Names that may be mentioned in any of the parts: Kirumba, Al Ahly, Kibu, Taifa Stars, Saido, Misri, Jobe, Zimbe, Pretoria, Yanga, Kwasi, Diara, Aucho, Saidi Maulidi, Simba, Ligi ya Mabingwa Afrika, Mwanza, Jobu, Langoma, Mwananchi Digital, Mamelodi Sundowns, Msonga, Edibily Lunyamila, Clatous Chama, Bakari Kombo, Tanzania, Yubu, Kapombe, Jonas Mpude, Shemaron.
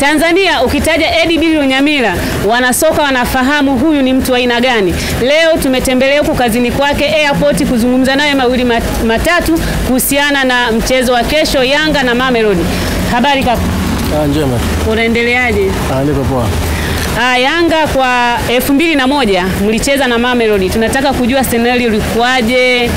Tanzania ukitaja Edibily Lunyamila wanasoka wanafahamu huyu ni mtu wa aina gani. Leo tumetembelea huko kazini kwake airport kuzungumza naye mawili matatu kuhusiana na mchezo wa kesho Yanga na Mamelodi. Habari kaka? Njema. Unaendeleaje? Niko poa. Yanga kwa 2001 mlicheza na Mamelodi. Tunataka kujua scenario ilikuwaje,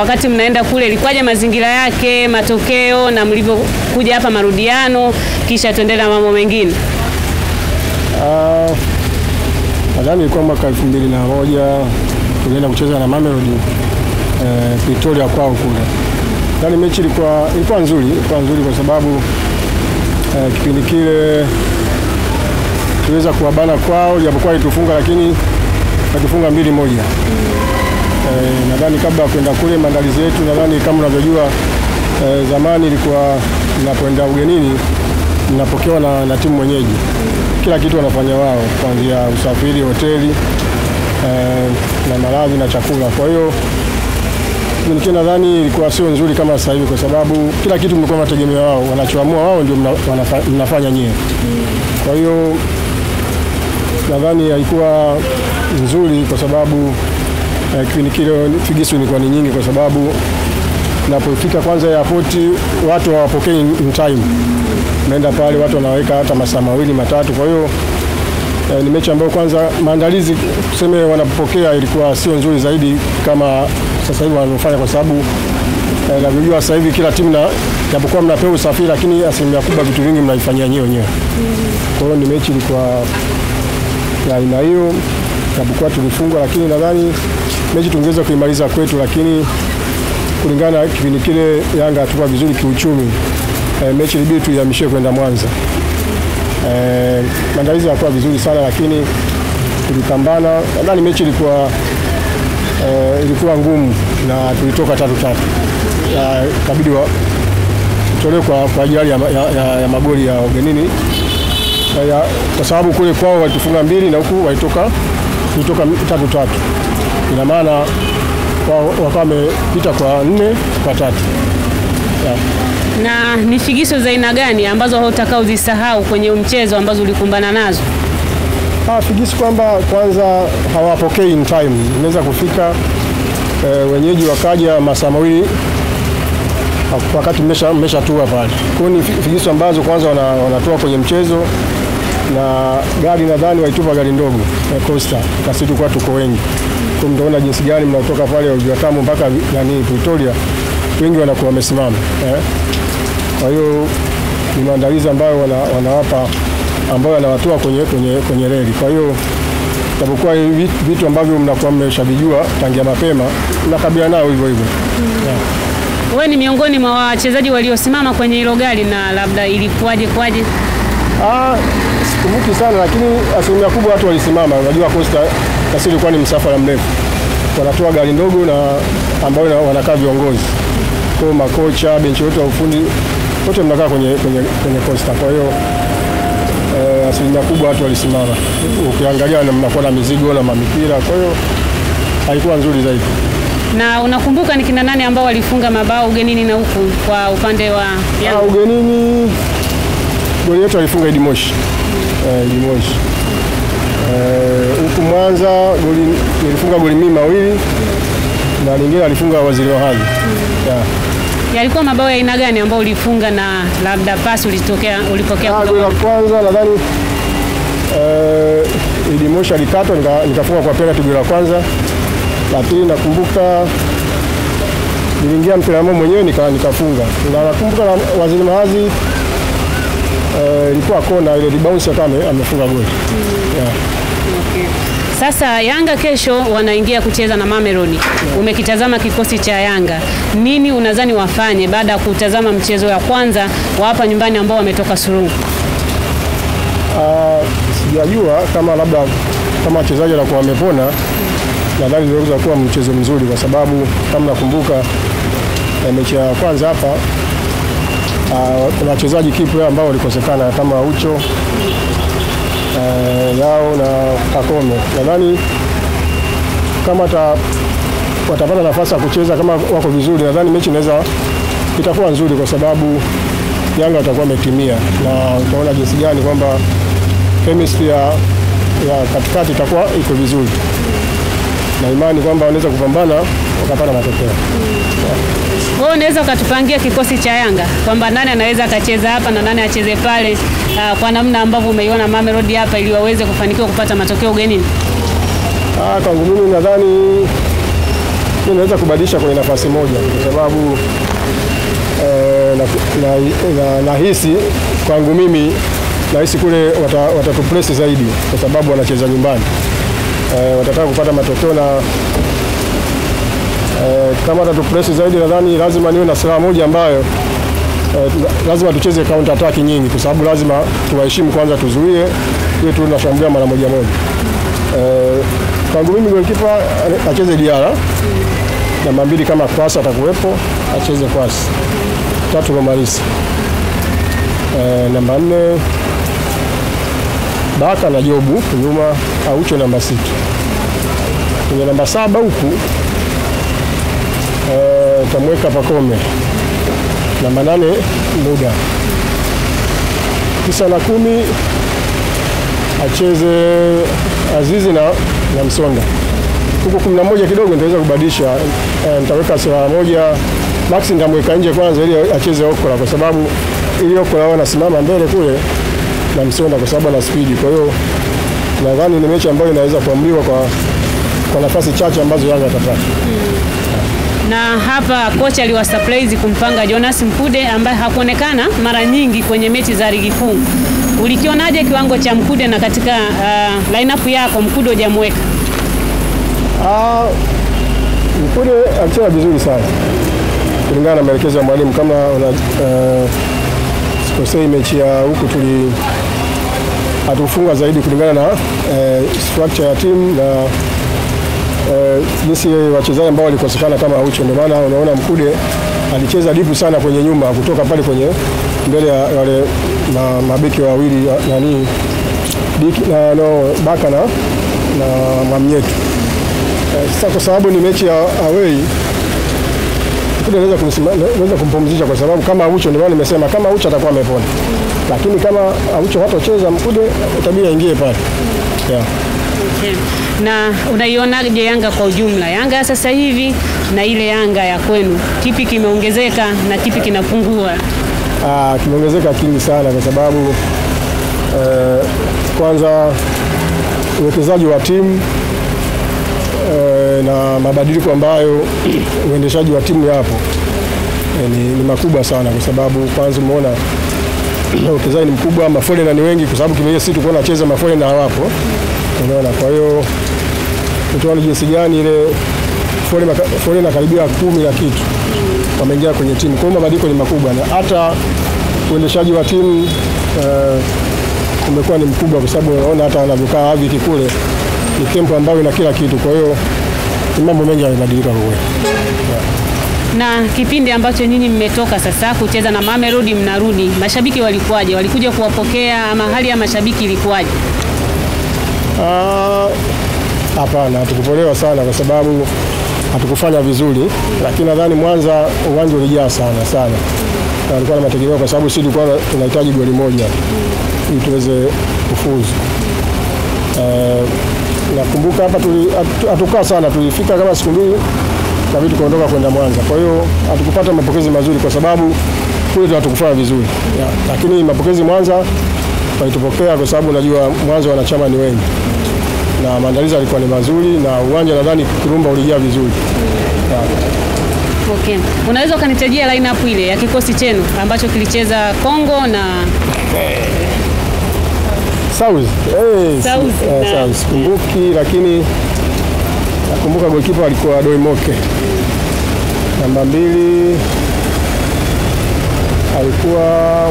wakati mnaenda kule ilikuwaje mazingira yake, matokeo na mlivyokuja hapa marudiano, kisha tuendelea mambo mengine. Nadhani ilikuwa mwaka 2001 tulienda kucheza na Mamelodi Pretoria kwao kule. Nadhani mechi ilikuwa nzuri, kwa sababu kipindi kile tuweza kuwabana kwao, japokuwa itufunga lakini atufunga 2-1. Nadhani kabla kwenda kule maandalizi yetu, nadhani kama unavyojua zamani ilikuwa tunapoenda ugenini tunapokewa na timu mwenyeji. Kila kitu wanafanya wao, kuanzia usafiri, hoteli na malazi na chakula. Kwa hiyo mimi nadhani ilikuwa sio nzuri kama sasa hivi, kwa sababu kila kitu mlikuwa mnategemea wao, wanachoamua wao ndio mnafanya nyewe. Kwa hiyo nadhani haikuwa nzuri kwa sababu kipindi kile figisu ilikuwa ni nyingi, kwa sababu napofika kwanza ya airport watu hawapokei in time. Naenda pale watu wanaweka hata masaa mawili matatu. Kwa hiyo ni mechi ambayo kwanza maandalizi tuseme wanapokea ilikuwa sio nzuri zaidi kama sasa hivi wanafanya, kwa sababu najua sasa hivi kila timu japokuwa mnapewa usafiri lakini asilimia kubwa vitu vingi mnaifanyia nyewe wenyewe. Kwa hiyo ni mechi ilikuwa ya aina hiyo, japokuwa tulifungwa lakini nadhani mechi tungeweza kuimaliza kwetu, lakini kulingana na kipindi kile Yanga hatukuwa vizuri kiuchumi. Mechi ilibidi tuihamishie kwenda Mwanza. Maandalizi yalikuwa vizuri sana lakini tulipambana. Nadhani mechi ilikuwa ngumu na tulitoka 3-3. Ikabidi tutolewe kwa ajili ya magoli ya ugenini. Kwa sababu kule kwao walitufunga 2 na huku walitoka 3-3. Ina maana wakawa wamepita kwa 4-3. Na ni figiso za aina gani ambazo hautakao uzisahau kwenye mchezo ambazo ulikumbana nazo? Figiso kwamba kwanza hawapokei in time. Inaweza kufika wenyeji wakaja masaa mawili wakati mmesha tua pale. Kwa hiyo ni figiso ambazo kwanza wanatoa kwenye mchezo, na gari nadhani waitupa gari ndogo Costa, kasi tu kwa tuko wengi. Kwa mtaona jinsi gani mnatoka pale Ujatamu mpaka yani Pretoria wengi wanakuwa wamesimama. Kwa hiyo ni maandalizi ambayo wanawapa ambao wanawatoa kwenye reli. Kwa hiyo tapokuwa vitu ambavyo mnakuwa mmeshabijua tangia mapema mnakabiliana nao hivyo hivyo. Wewe ni miongoni mwa wachezaji waliosimama kwenye hilo gari, na labda ilikuwaje? Sikumbuki sana lakini asilimia kubwa watu walisimama. Unajua Costa kasi ilikuwa ni msafara mrefu. Wanatoa gari ndogo na ambao wanakaa viongozi. Kwa makocha, benchi yote ya ufundi wote mnakaa kwenye Costa. Kwa hiyo asilimia kubwa watu walisimama. Ukiangalia na mnakuwa na mizigo na mipira. Kwa hiyo haikuwa nzuri zaidi. Na unakumbuka ni kina nani ambao walifunga mabao ugenini na huku kwa upande wa Yanga? Ugenini goli yetu alifunga Edimoshi. Huku Mwanza nilifunga goli mimi mawili na lingine alifunga Waziri wa Hali. Yalikuwa mabao ya aina gani ambao ulifunga na labda pasi ulipokea kwa goli la kwanza? Nadhani Edimoshi alikatwa nikafunga kwa penalty goli la kwanza. La pili nakumbuka niliingia mpira mwenyewe nikafunga. Na nakumbuka Waziri Mahazi ilikuwa kona ile bounce kama amefunga goli. Okay. Sasa Yanga kesho wanaingia kucheza na Mamelodi. Umekitazama kikosi cha Yanga. Nini unadhani wafanye baada ya kutazama mchezo ya kwanza wa hapa nyumbani ambao wametoka suluhu? Sijajua kama labda kama wachezaji wanakuwa wamepona. Nadhani inaweza kuwa mchezo mzuri kwa sababu kama nakumbuka mechi ya kwanza hapa kuna wachezaji kipa ambao walikosekana kama Ucho yao na Kapombe. Nadhani kama watapata nafasi ya kucheza kama wako vizuri, nadhani mechi inaweza itakuwa nzuri kwa sababu Yanga watakuwa wametimia, na utaona jinsi gani kwamba chemistry ya katikati itakuwa iko vizuri. Na imani kwamba wanaweza kupambana wakapata matokeo. Wewe unaweza ukatupangia kikosi cha Yanga kwamba nani anaweza akacheza hapa na nani acheze pale, kwa namna ambavyo umeiona Mamelodi hapa ili waweze kufanikiwa kupata matokeo ugenini? Kwangu mimi nadhani tunaweza kubadilisha kwenye nafasi moja, kwa sababu nahisi kwangu mimi nahisi kule watatupress zaidi kwa sababu wanacheza nyumbani. Watataka kupata matokeo na kama watatupress zaidi nadhani lazima niwe na silaha moja ambayo lazima tucheze counter attack nyingi, kwa sababu lazima tuwaheshimu kwanza, tuzuie ili tunashambulia mara moja moja. Kwangu mimi goalkeeper acheze Diara, namba 2 kama Kwasi atakuwepo acheze Kwasi, 3 Romarisi, namba 4 Baka na Jobu nyuma, Aucho namba 6. Kwenye namba 7 huku tamweka Kapombe, namba 8 Muda, 9 na 10 acheze Azizi na Msonga. Huko 11 kidogo nitaweza kubadilisha, nitaweka sura moja Max, nitamweka nje kwanza ili acheze Okola, kwa sababu ili Okola anasimama mbele kule na Msonga kwa sababu ana speed. Kwa hiyo nadhani ni mechi ambayo inaweza kuamriwa kwa nafasi chache ambazo Yanga atapata. Na hapa kocha aliwasurprise kumpanga Jonas Mpude ambaye hakuonekana mara nyingi kwenye mechi za ligi kuu. Ulikionaje kiwango cha Mpude na katika lineup yako Mpude hujamweka? Mpude alicheza vizuri sana kulingana na maelekezo ya mwalimu. Kama sikosei mechi ya huku atufunga zaidi kulingana na structure ya timu na jinsi wachezaji ambao walikosekana kama Aucho. Ndio maana unaona Mpude alicheza dipu sana kwenye nyuma, kutoka pale kwenye mbele ya wale na mabeki wawili nani Diki na Baka na Mwamnyetu. Sasa kwa sababu ni mechi ya away, tunaweza kumpumzisha, kwa sababu kama Aucho, ndio nimesema kama Aucho atakuwa amepona, lakini kama Aucho hatocheza Mpude tabia ingie pale. Yeah. Okay. Na unaionaje Yanga kwa ujumla? Yanga sasa hivi na ile Yanga ya kwenu, kipi kimeongezeka na kipi kinapungua? Kimeongezeka kingi sana, kwa sababu kwanza uwekezaji wa timu na mabadiliko ambayo uendeshaji wa timu yapo ni makubwa sana, kwa sababu kwanza umeona uwekezaji ni mkubwa, mafole na ni wengi, kwa sababu kimeye sisi tunaona cheza mafole na hawapo. Unaona, kwa hiyo tunaona jinsi gani ile fole na karibia 10 ya kitu wameingia kwenye timu. Kwa hiyo mabadiliko ni makubwa, na hata uendeshaji wa timu umekuwa ni mkubwa, kwa sababu unaona hata wanavyokaa hivi kule ni tempo ambayo ina kila kitu. Kwa hiyo mambo mengi yamebadilika huko. Na kipindi ambacho nyinyi mmetoka sasa kucheza na Mamelodi mnarudi, mashabiki walikuwaje? Walikuja kuwapokea ama hali ya mashabiki ilikuwaje? Hapana, hatukupolewa sana kwa sababu hatukufanya vizuri, lakini nadhani Mwanza uwanja ulijaa sana sana. Walikuwa na mategemeo, kwa sababu sisi tulikuwa tunahitaji goli moja ili tuweze kufuzu. Nakumbuka hapa hatukaa sana, tulifika kama siku 2 na vitu kuondoka kwenda Mwanza. Kwa hiyo hatukupata mapokezi mazuri kwa sababu kule hatukufanya vizuri. Yeah. Lakini mapokezi Mwanza walitupokea, kwa sababu unajua Mwanza wanachama ni wengi. Na maandalizi yalikuwa ni mazuri na uwanja nadhani Kirumba ulijaa vizuri. Yeah. Okay. Unaweza ukanitajia lineup ile ya kikosi chenu ambacho kilicheza Kongo na South kumbuki, lakini nakumbuka goalkeeper alikuwa Doimoke. Namba 2 alikuwa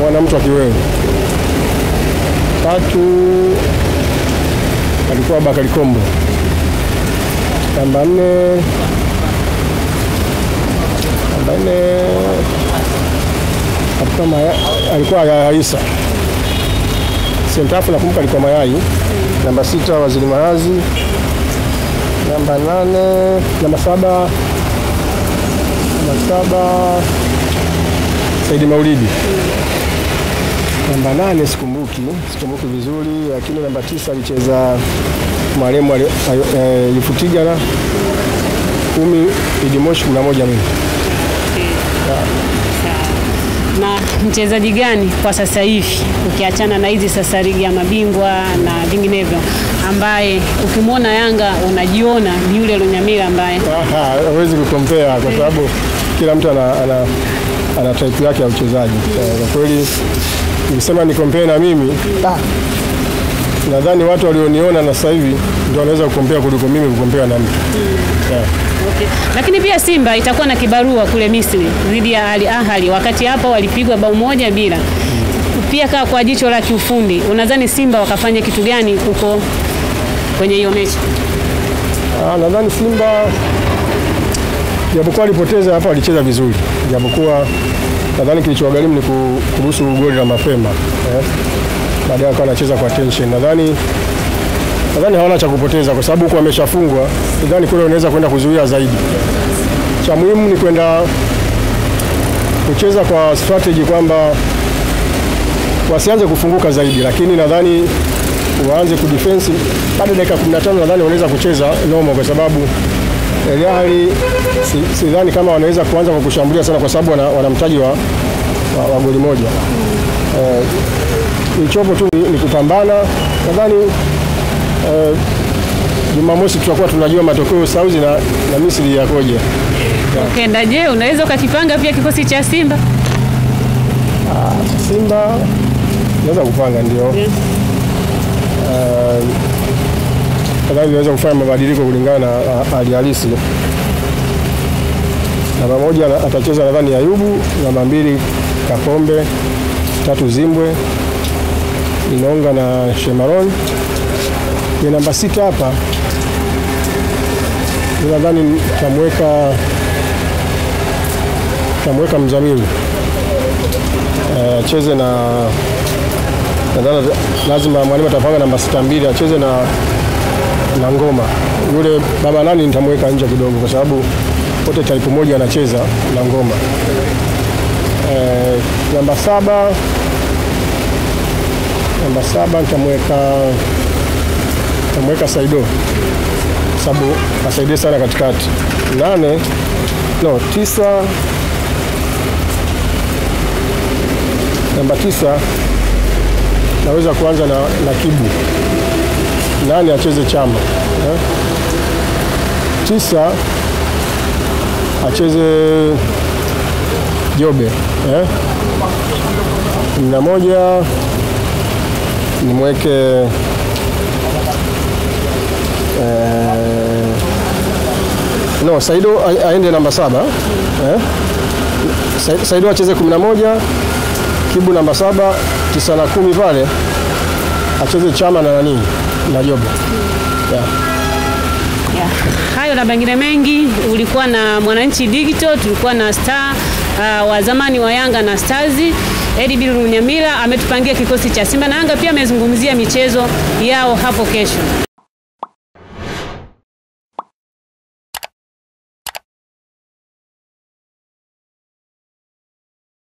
mwanamtu wa Kiwewe. 3 alikuwa Bakari Kombo. Namba 4 alikuwa Aisa. Sentafu nakumbuka alikuwa Mayai. Namba 6 Waziri Marazi. Namba 8, namba 7 Saidi Maulidi. Namba 8 sikumbuki vizuri, lakini namba 9 alicheza Mwalimu Yufutiga na 10 Idimoshi 11 mimi. Na mchezaji gani kwa sasa hivi ukiachana na hizi sasa ligi ya mabingwa na vinginevyo ambaye ukimwona Yanga unajiona ni yule Lunyamila ambaye hawezi kukompea kwa sababu kila mtu ana type yake ya uchezaji. Kwa kweli nimesema ni compare na mimi nadhani watu walioniona na sasa hivi ndio wanaweza kukompea kuliko mimi kukompea na mtu. Okay. Lakini pia Simba itakuwa na kibarua kule Misri dhidi ya Al Ahly, wakati hapo walipigwa bao 1-0. Pia kwa jicho la kiufundi, unadhani Simba wakafanya kitu gani huko kwenye hiyo mechi? Nadhani Simba japokuwa alipoteza hapa alicheza vizuri. Japokuwa nadhani kilichowagharimu ni kuruhusu goli la mapema. Baadaye akawa anacheza kwa tension. Nadhani hawana cha kupoteza kwa sababu huko ameshafungwa, nadhani kule unaweza kwenda kuzuia zaidi. Cha muhimu ni kwenda kucheza kwa strategy kwamba wasianze kufunguka zaidi, lakini nadhani waanze kudefense baada dakika 15 nadhani wanaweza kucheza normal kwa sababu Al-Ahly sidhani kama wanaweza kuanza kwa kushambulia sana kwa sababu wana mtaji wa goli moja. Ichopo tu ni kupambana. Nadhani Jumamosi tutakuwa tunajua matokeo Saudi na Misri yakoje. Okay, na je, unaweza ukakipanga pia kikosi cha Simba? Simba naweza kupanga ndio. Yes. Kadhaa naweza kufanya mabadiliko kulingana na hali halisi. Namba 1 atacheza nadhani Yubu, namba 2 Kapombe, 3 Zimbe, Yanga na Shemaron. Ni namba 6 hapa. Nadhani tamweka Mzamili. Acheze na nadhani lazima mwalimu atapanga namba 62 acheze na Langoma. Yule baba nani nitamweka nje kidogo kwa sababu wote type moja anacheza Langoma. Namba 7 nitamweka Saido sababu asaidie sana katikati. 9 namba 9 naweza kuanza na Kibu. 8 acheze Chama. 9 acheze Jobe. 11 nimweke Saido aende namba 7. Saido acheze 11, Kibu namba 7, 9 na 10 pale acheze Chama na nani na Jobu. Hayo na mengine mengi. Ulikuwa na Mwananchi Digital, tulikuwa na star wa zamani wa Yanga na Stars Edibily Lunyamila ametupangia kikosi cha Simba na Yanga, pia amezungumzia michezo yao hapo kesho.